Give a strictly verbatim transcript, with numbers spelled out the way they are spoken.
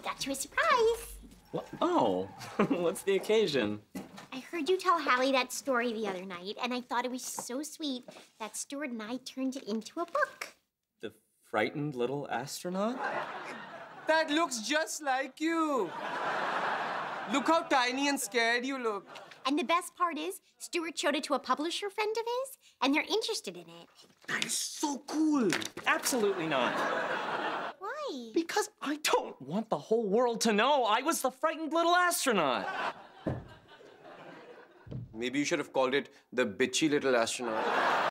I got you a surprise. What? Oh, what's the occasion? I heard you tell Hallie that story the other night, and I thought it was so sweet that Stuart and I turned it into a book. The Frightened Little Astronaut? That looks just like you. Look how tiny and scared you look. And the best part is, Stuart showed it to a publisher friend of his, and they're interested in it. That is so cool. Absolutely not. Why? Because I don't want the whole world to know I was the Frightened Little Astronaut. Maybe you should have called it the Bitchy Little Astronaut.